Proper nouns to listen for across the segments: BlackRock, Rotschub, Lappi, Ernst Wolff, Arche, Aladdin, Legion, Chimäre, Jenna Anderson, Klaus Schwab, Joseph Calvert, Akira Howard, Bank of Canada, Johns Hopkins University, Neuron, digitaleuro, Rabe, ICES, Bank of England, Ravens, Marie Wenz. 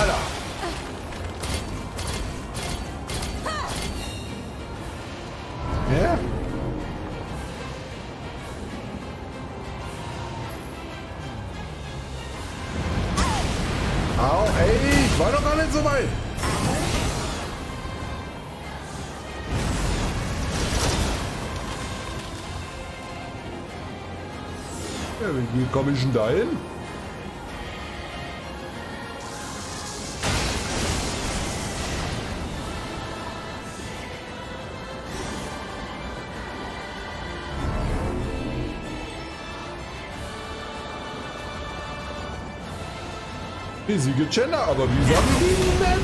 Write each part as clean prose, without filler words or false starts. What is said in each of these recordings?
Alter! Ja? Au, ey, ich war doch gar nicht so weit! Ja, wie komme ich denn da hin? Riesige Jenna, aber wie sagen die denn?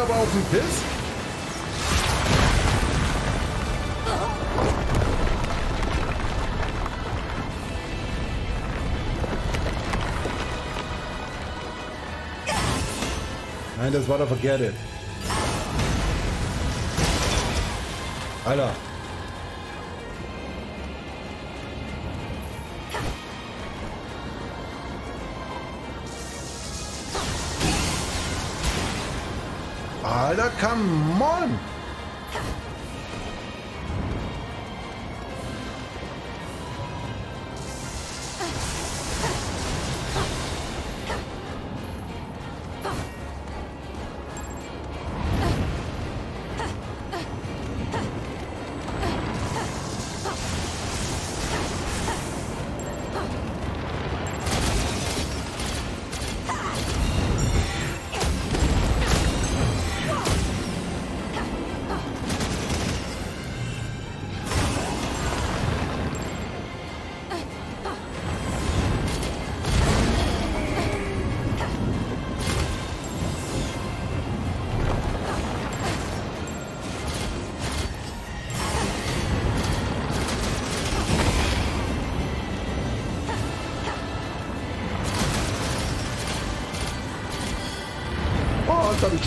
Aber auf den Piss? Nein, das war der Verkehrte. Alter. Alter, come on!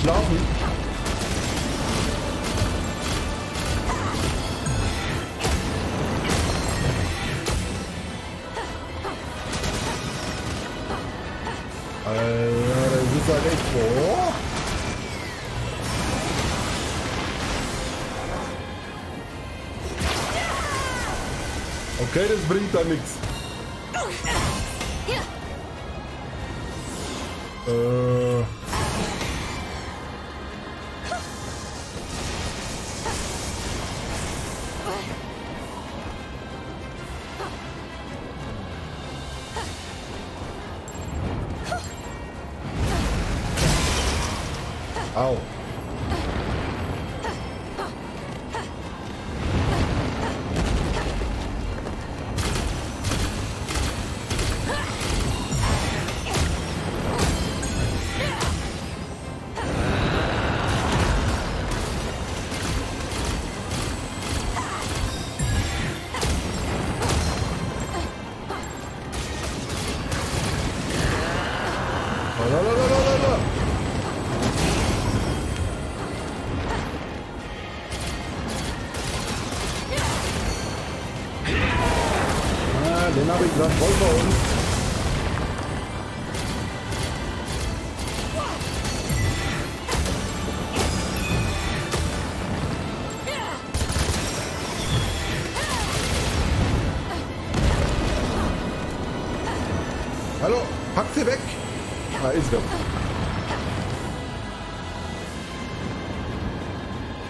Schlafen. Alter, das ist halt echt boah. Okay, das bringt da nichts. Au. dann habe ich gesagt, voll bei uns. Hallo, pack sie weg. Da ist er.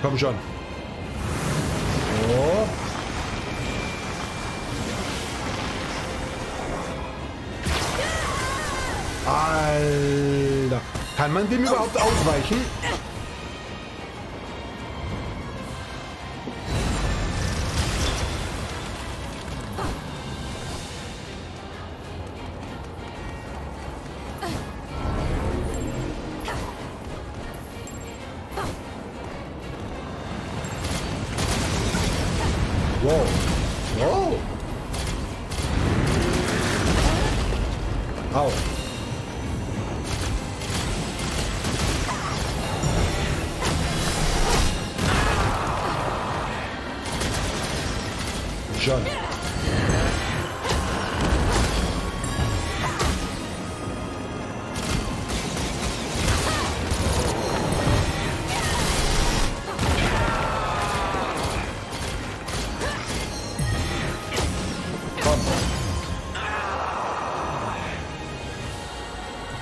Komm schon. So. Alter. Kann man dem überhaupt ausweichen?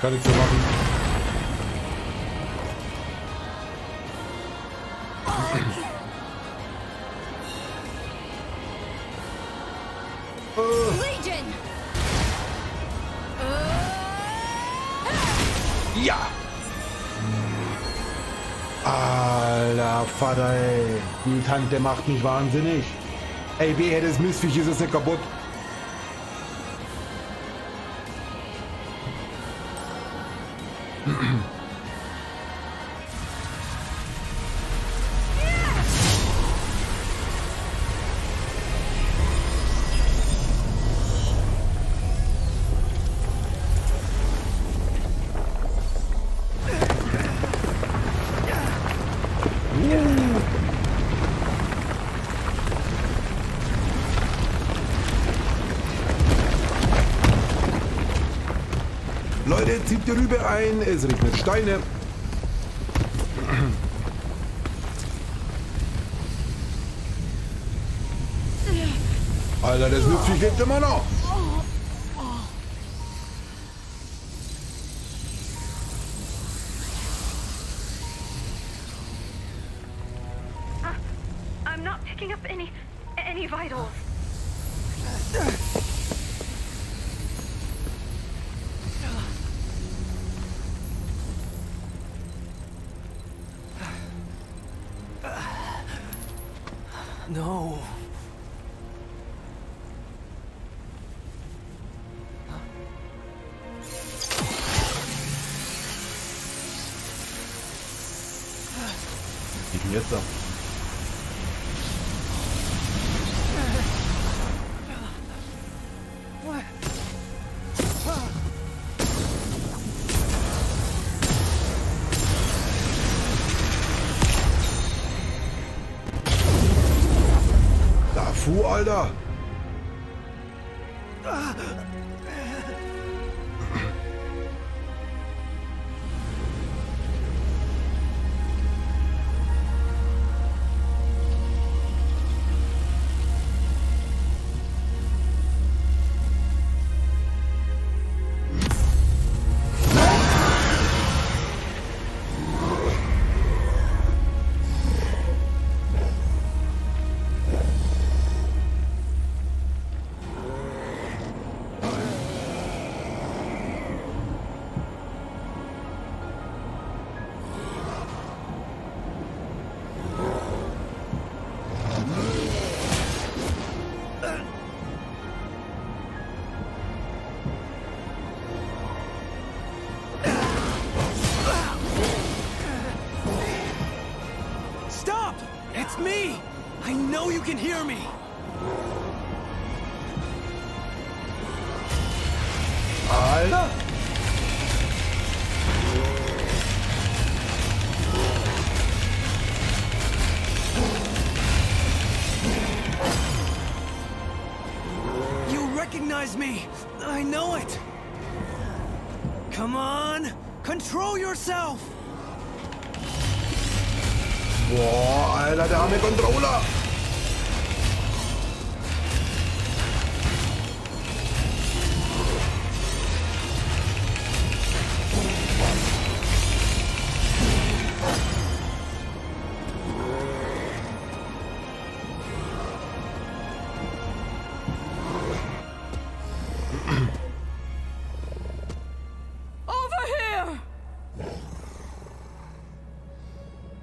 Kann ich so machen. Legion. Ja. Alter Vater, ey. Die Tante macht mich wahnsinnig. Ey, wehe, das Mistviech ist es nicht kaputt. Leute, zieht die Rübe ein, es regnet Steine. Alter, das Mistviech lebt immer noch. Alter! You can hear me. Alter. You wrecked recognize me. I know it. Come on, control yourself. Boah, Alter, der arme Controller.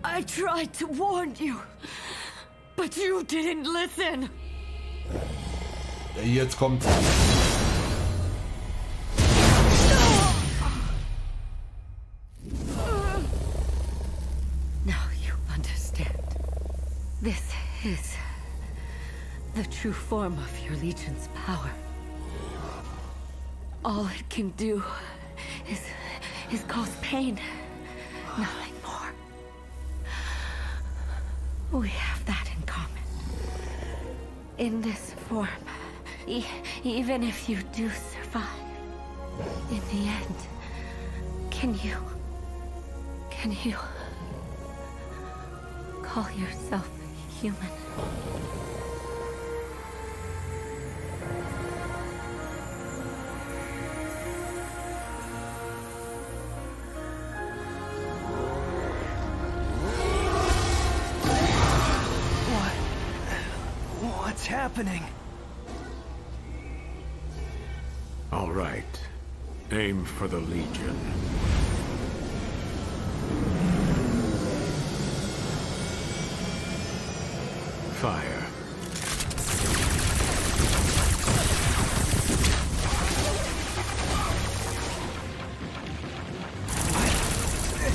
I tried to warn you, but you didn't listen. Jetzt kommt. Now you understand. This is the true form of your Legion's power. All it can do is cause pain. Nothing. We have that in common. In this form, even if you do survive, in the end, can you call yourself human? Happening. All right. Aim for the Legion. Fire.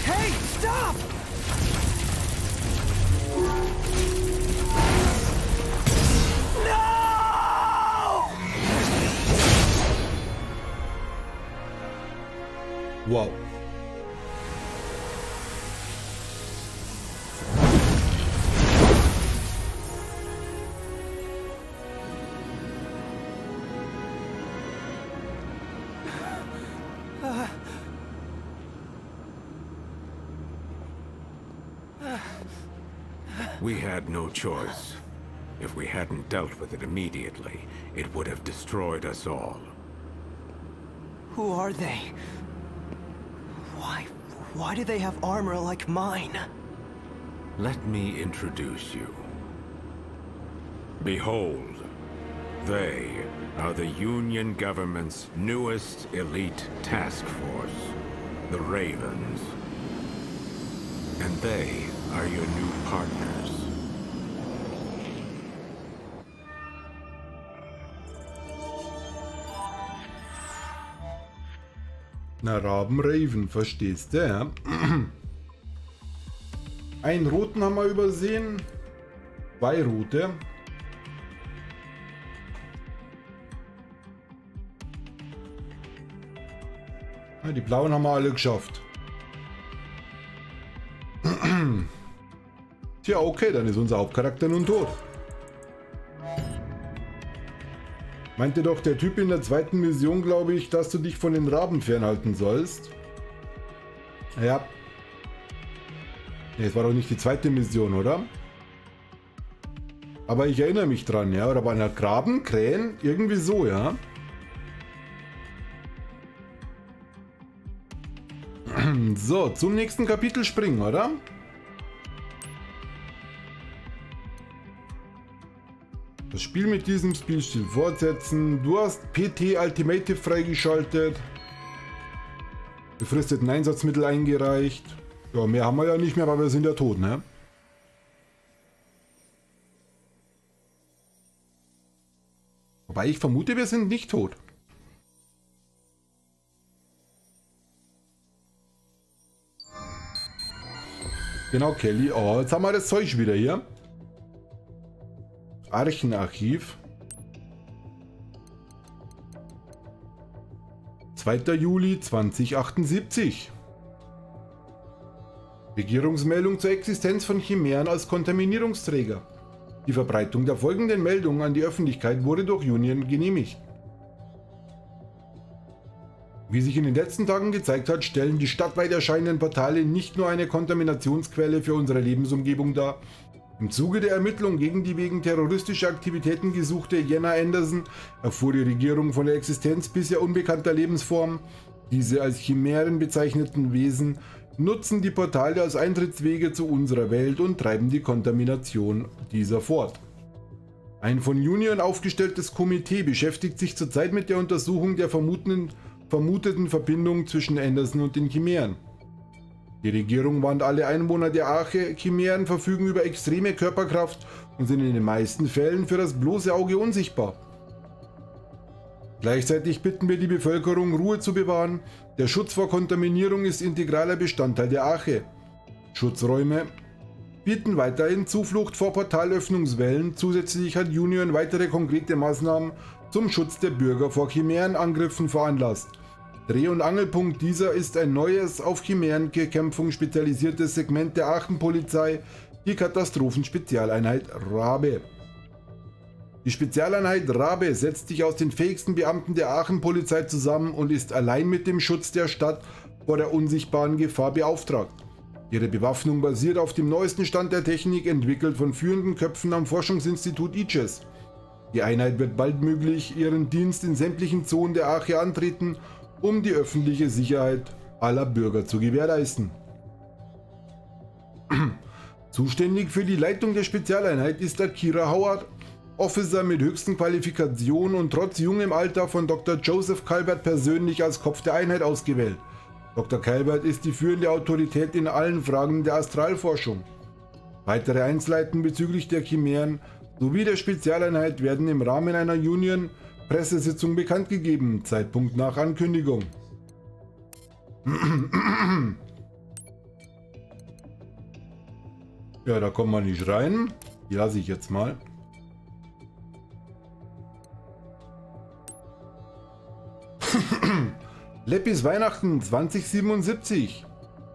Hey, stop! Wow. We had no choice. If we hadn't dealt with it immediately, it would have destroyed us all. Who are they? Why do they have armor like mine? Let me introduce you. Behold, they are the Union government's newest elite task force, the Ravens. And they are your new partners. Na, Raben, verstehst du, ja? Einen roten haben wir übersehen. Zwei rote. Ja, die blauen haben wir alle geschafft. Tja, okay, dann ist unser Hauptcharakter nun tot. Meinte doch der Typ in der zweiten Mission, glaube ich, dass du dich von den Raben fernhalten sollst. Ja. Nee, es war doch nicht die zweite Mission, oder? Aber ich erinnere mich dran, ja. Oder bei einer Graben, Krähen, irgendwie so, ja. So, zum nächsten Kapitel springen, oder? Das Spiel mit diesem Spielstil fortsetzen. Du hast PT Ultimative freigeschaltet. Befristeten Einsatzmittel eingereicht. Ja, mehr haben wir ja nicht mehr, weil wir sind ja tot, ne? Wobei ich vermute, wir sind nicht tot. Genau, Kelly. Oh, jetzt haben wir das Zeug wieder hier. Archenarchiv. 2. Juli 2078. Regierungsmeldung zur Existenz von Chimären als Kontaminierungsträger. Die Verbreitung der folgenden Meldung an die Öffentlichkeit wurde durch Union genehmigt. Wie sich in den letzten Tagen gezeigt hat, stellen die stadtweit erscheinenden Portale nicht nur eine Kontaminationsquelle für unsere Lebensumgebung dar. Im Zuge der Ermittlungen gegen die wegen terroristischer Aktivitäten gesuchte Jenna Anderson erfuhr die Regierung von der Existenz bisher unbekannter Lebensformen. Diese als Chimären bezeichneten Wesen nutzen die Portale als Eintrittswege zu unserer Welt und treiben die Kontamination dieser fort. Ein von Union aufgestelltes Komitee beschäftigt sich zurzeit mit der Untersuchung der vermuteten Verbindung zwischen Anderson und den Chimären. Die Regierung warnt alle Einwohner der Arche, Chimären verfügen über extreme Körperkraft und sind in den meisten Fällen für das bloße Auge unsichtbar. Gleichzeitig bitten wir die Bevölkerung, Ruhe zu bewahren. Der Schutz vor Kontaminierung ist integraler Bestandteil der Arche. Schutzräume bieten weiterhin Zuflucht vor Portalöffnungswellen. Zusätzlich hat Union weitere konkrete Maßnahmen zum Schutz der Bürger vor Chimärenangriffen veranlasst. Dreh- und Angelpunkt dieser ist ein neues, auf Chimärenbekämpfung spezialisiertes Segment der Aachen-Polizei, die Katastrophenspezialeinheit Rabe. Die Spezialeinheit Rabe setzt sich aus den fähigsten Beamten der Aachen-Polizei zusammen und ist allein mit dem Schutz der Stadt vor der unsichtbaren Gefahr beauftragt. Ihre Bewaffnung basiert auf dem neuesten Stand der Technik, entwickelt von führenden Köpfen am Forschungsinstitut ICES. Die Einheit wird baldmöglich ihren Dienst in sämtlichen Zonen der Arche antreten, um die öffentliche Sicherheit aller Bürger zu gewährleisten. Zuständig für die Leitung der Spezialeinheit ist Akira Howard, Officer mit höchsten Qualifikationen und trotz jungem Alter von Dr. Joseph Calvert persönlich als Kopf der Einheit ausgewählt. Dr. Calvert ist die führende Autorität in allen Fragen der Astralforschung. Weitere Einzelheiten bezüglich der Chimären sowie der Spezialeinheit werden im Rahmen einer Union-Pressesitzung bekannt gegeben, Zeitpunkt nach Ankündigung. Ja, da kommt man nicht rein. Die lasse ich jetzt mal. Lappis Weihnachten 2077.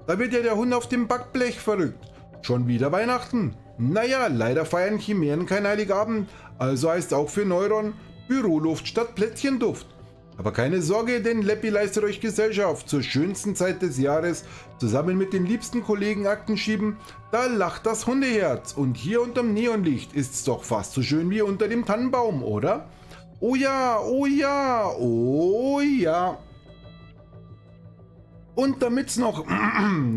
Da wird ja der Hund auf dem Backblech verrückt. Schon wieder Weihnachten? Naja, leider feiern Chimären kein Heiligabend, also heißt auch für Neuron Büroluft statt Plätzchenduft. Aber keine Sorge, denn Lappi leistet euch Gesellschaft zur schönsten Zeit des Jahres zusammen mit den liebsten Kollegen Akten schieben, da lacht das Hundeherz und hier unterm Neonlicht ist's doch fast so schön wie unter dem Tannenbaum, oder? Oh ja, oh ja, oh ja. Und damit's noch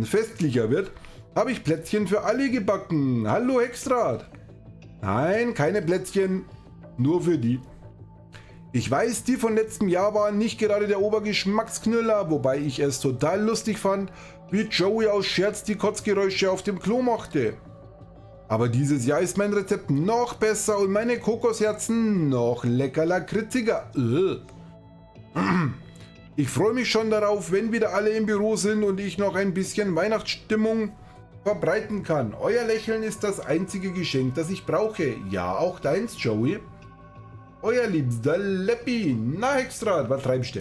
festlicher wird, habe ich Plätzchen für alle gebacken. Hallo Hexrad. Nein, keine Plätzchen, nur für die. Ich weiß, die von letztem Jahr waren nicht gerade der Obergeschmacksknüller, wobei ich es total lustig fand, wie Joey aus Scherz die Kotzgeräusche auf dem Klo machte. Aber dieses Jahr ist mein Rezept noch besser und meine Kokosherzen noch leckerer, kritziger. Ich freue mich schon darauf, wenn wieder alle im Büro sind und ich noch ein bisschen Weihnachtsstimmung verbreiten kann. Euer Lächeln ist das einzige Geschenk, das ich brauche. Ja, auch deins, Joey. Euer liebster Lappi. Na, Hexrad, was treibst du?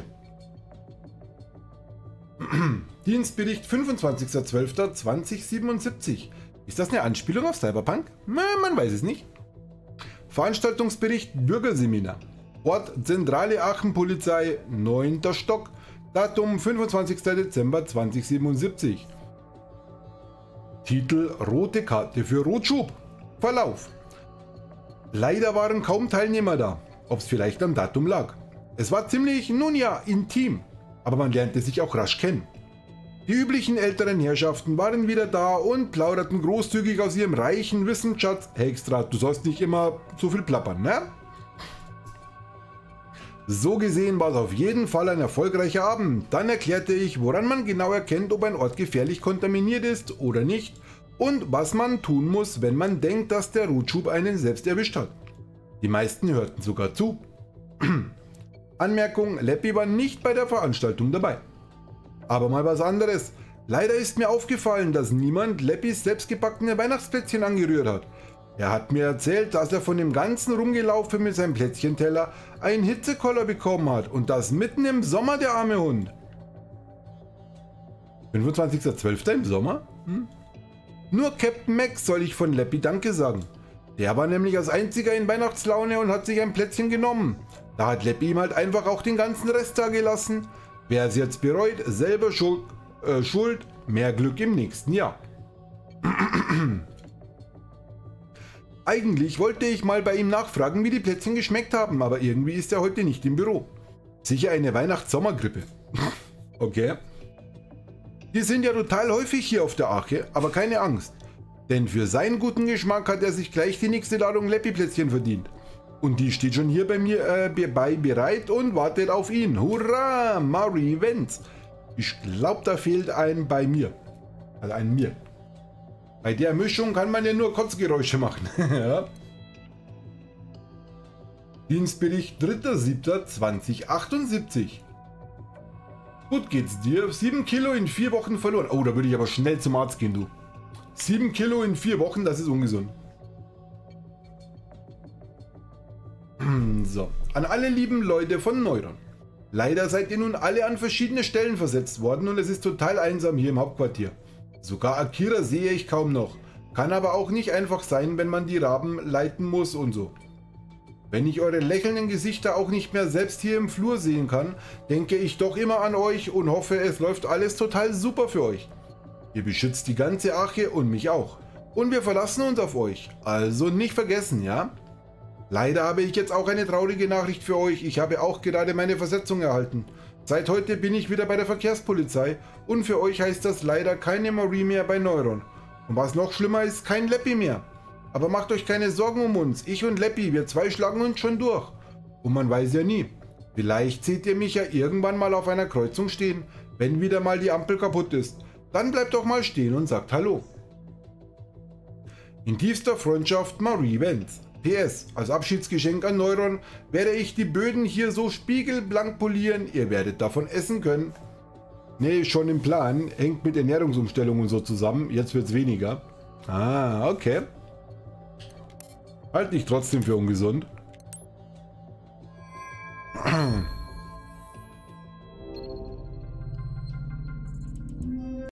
Dienstbericht 25.12.2077. Ist das eine Anspielung auf Cyberpunk? Na, man weiß es nicht. Veranstaltungsbericht Bürgerseminar. Ort Zentrale Aachen-Polizei, 9. Stock, Datum 25. Dezember 2077. Titel Rote Karte für Rotschub. Verlauf. Leider waren kaum Teilnehmer da, ob es vielleicht am Datum lag. Es war ziemlich, nun ja, intim, aber man lernte sich auch rasch kennen. Die üblichen älteren Herrschaften waren wieder da und plauderten großzügig aus ihrem reichen Wissensschatz. Hextrat, du sollst nicht immer so viel plappern, ne? So gesehen war es auf jeden Fall ein erfolgreicher Abend. Dann erklärte ich, woran man genau erkennt, ob ein Ort gefährlich kontaminiert ist oder nicht und was man tun muss, wenn man denkt, dass der Rotschub einen selbst erwischt hat. Die meisten hörten sogar zu. Anmerkung, Lappi war nicht bei der Veranstaltung dabei. Aber mal was anderes. Leider ist mir aufgefallen, dass niemand Lappis selbstgebackene Weihnachtsplätzchen angerührt hat. Er hat mir erzählt, dass er von dem ganzen Rumgelaufen mit seinem Plätzchenteller einen Hitzekoller bekommen hat und das mitten im Sommer, der arme Hund. 25.12. im Sommer? Nur Captain Max soll ich von Lappi Danke sagen. Der war nämlich als einziger in Weihnachtslaune und hat sich ein Plätzchen genommen. Da hat Lappi ihm halt einfach auch den ganzen Rest da gelassen. Wer es jetzt bereut, selber Schuld, mehr Glück im nächsten Jahr. Eigentlich wollte ich mal bei ihm nachfragen, wie die Plätzchen geschmeckt haben, aber irgendwie ist er heute nicht im Büro. Sicher eine Weihnachts-Sommergrippe. Okay. Die sind ja total häufig hier auf der Arche, aber keine Angst. Denn für seinen guten Geschmack hat er sich gleich die nächste Ladung Lappi-Plätzchen verdient. Und die steht schon hier bei mir bereit und wartet auf ihn. Hurra, Marie Wenz. Ich glaube, da fehlt ein bei mir. Also ein mir. Bei der Mischung kann man ja nur Kotzgeräusche machen. Ja. Dienstbericht 3.7.2078. Gut geht's dir. 7 Kilo in 4 Wochen verloren. Oh, da würde ich aber schnell zum Arzt gehen, du. 7 Kilo in 4 Wochen, das ist ungesund. So, an alle lieben Leute von Neuron. Leider seid ihr nun alle an verschiedene Stellen versetzt worden und es ist total einsam hier im Hauptquartier. Sogar Akira sehe ich kaum noch. Kann aber auch nicht einfach sein, wenn man die Raben leiten muss und so. Wenn ich eure lächelnden Gesichter auch nicht mehr selbst hier im Flur sehen kann, denke ich doch immer an euch und hoffe, es läuft alles total super für euch. Ihr beschützt die ganze Arche und mich auch. Und wir verlassen uns auf euch. Also nicht vergessen, ja? Leider habe ich jetzt auch eine traurige Nachricht für euch. Ich habe auch gerade meine Versetzung erhalten. Seit heute bin ich wieder bei der Verkehrspolizei und für euch heißt das leider keine Marie mehr bei Neuron. Und was noch schlimmer ist, kein Lappi mehr. Aber macht euch keine Sorgen um uns. Ich und Lappi, wir zwei schlagen uns schon durch. Und man weiß ja nie. Vielleicht seht ihr mich ja irgendwann mal auf einer Kreuzung stehen, wenn wieder mal die Ampel kaputt ist. Dann bleibt doch mal stehen und sagt Hallo. In tiefster Freundschaft, Marie Wenz. PS, als Abschiedsgeschenk an Neuron werde ich die Böden hier so spiegelblank polieren, ihr werdet davon essen können. Nee, schon im Plan, hängt mit Ernährungsumstellung und so zusammen, jetzt wird's weniger. Ah, okay. Halt dich trotzdem für ungesund.